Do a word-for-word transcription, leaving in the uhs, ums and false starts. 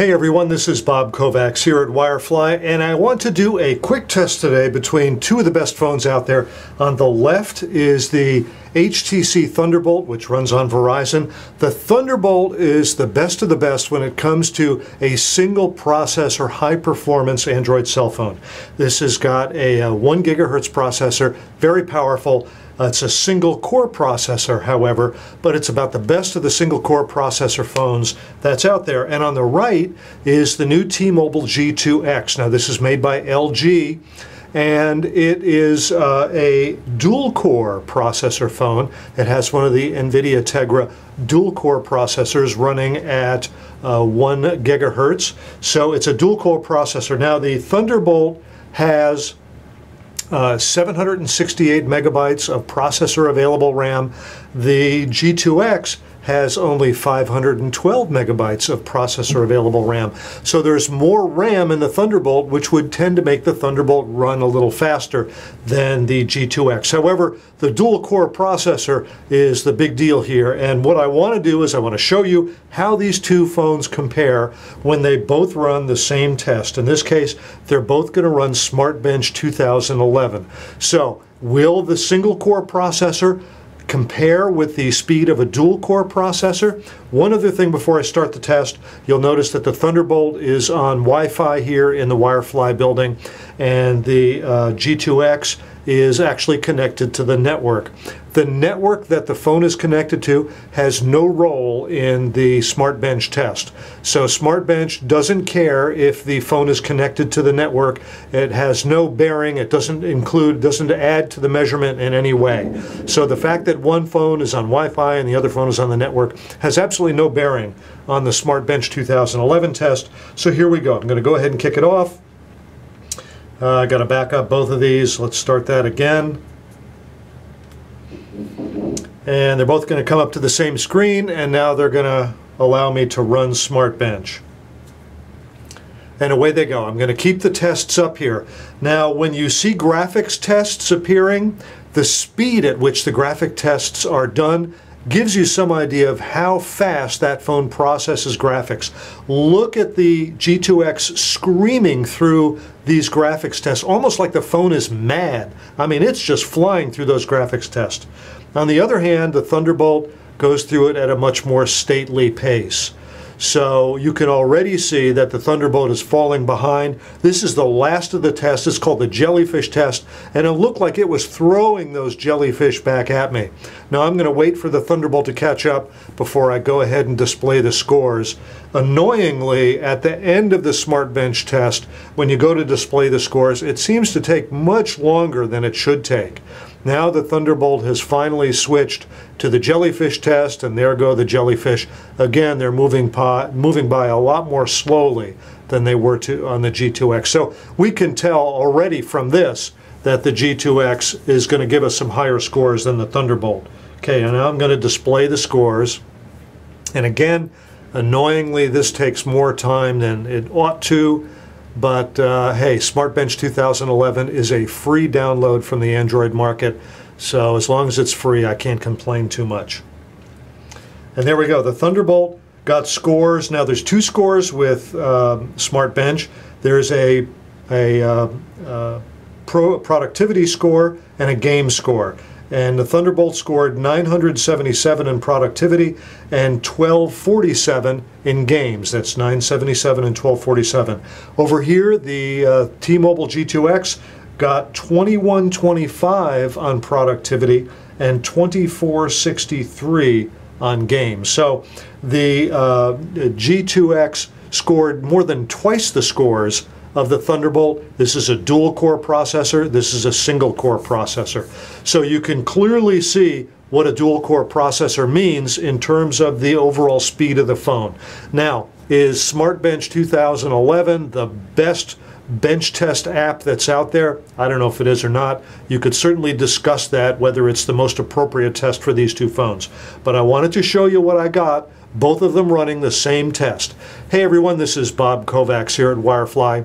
Hey everyone, this is Bob Kovacs here at Wirefly, and I want to do a quick test today between two of the best phones out there. On the left is the H T C Thunderbolt, which runs on Verizon. The Thunderbolt is the best of the best when it comes to a single processor, high performance Android cell phone. This has got a, a one gigahertz processor, very powerful. Uh, it's a single core processor, however, but it's about the best of the single core processor phones that's out there. And on the right is the new T-Mobile G two X. Now this is made by L G, and it is uh, a dual core processor phone. It has one of the NVIDIA Tegra dual core processors running at uh, one gigahertz. So it's a dual core processor. Now the Thunderbolt has Uh, seven hundred sixty-eight megabytes of processor available RAM. The G two X has only five hundred twelve megabytes of processor available RAM. So there's more RAM in the Thunderbolt, which would tend to make the Thunderbolt run a little faster than the G two X. However, the dual core processor is the big deal here. And what I want to do is I want to show you how these two phones compare when they both run the same test. In this case, they're both going to run SmartBench two thousand eleven. So will the single core processor compare with the speed of a dual core processor? One other thing before I start the test, you'll notice that the Thunderbolt is on Wi-Fi here in the Wirefly building, and the uh, G two X is actually connected to the network. The network that the phone is connected to has no role in the SmartBench test. So SmartBench doesn't care if the phone is connected to the network. It has no bearing. It doesn't include, doesn't add to the measurement in any way. So the fact that one phone is on Wi-Fi and the other phone is on the network has absolutely no bearing on the SmartBench two thousand eleven test. So here we go. I'm going to go ahead and kick it off. Uh, I got to back up both of these. Let's start that again. And they're both going to come up to the same screen, and now they're going to allow me to run SmartBench. And away they go. I'm going to keep the tests up here. Now, when you see graphics tests appearing, the speed at which the graphic tests are done gives you some idea of how fast that phone processes graphics. Look at the G two X screaming through these graphics tests, almost like the phone is mad. I mean, it's just flying through those graphics tests. On the other hand, the Thunderbolt goes through it at a much more stately pace. So you can already see that the Thunderbolt is falling behind. This is the last of the test. It's called the jellyfish test, and it looked like it was throwing those jellyfish back at me. Now I'm going to wait for the Thunderbolt to catch up before I go ahead and display the scores. Annoyingly, at the end of the SmartBench test, when you go to display the scores, it seems to take much longer than it should take. Now the Thunderbolt has finally switched to the jellyfish test, and there go the jellyfish. Again, they're moving, moving by a lot more slowly than they were to on the G two X. So we can tell already from this that the G two X is going to give us some higher scores than the Thunderbolt. Okay, and now I'm going to display the scores. And again, annoyingly, this takes more time than it ought to. But uh, hey, SmartBench two thousand eleven is a free download from the Android market, so as long as it's free, I can't complain too much. And there we go. The Thunderbolt got scores. Now there's two scores with uh, SmartBench. There's a, a uh, uh, pro productivity score and a game score. And the Thunderbolt scored nine hundred seventy-seven in productivity and twelve forty-seven in games. That's nine seventy-seven and twelve forty-seven. Over here, the uh, T-Mobile G two X got twenty-one twenty-five on productivity and twenty-four sixty-three on games. So the uh, G two X scored more than twice the scores of the Thunderbolt. This is a dual core processor. This is a single core processor. So you can clearly see what a dual core processor means in terms of the overall speed of the phone. Now, is SmartBench two thousand eleven the best bench test app that's out there? I don't know if it is or not. You could certainly discuss that, whether it's the most appropriate test for these two phones. But I wanted to show you what I got, both of them running the same test. Hey everyone, this is Bob Kovacs here at Wirefly.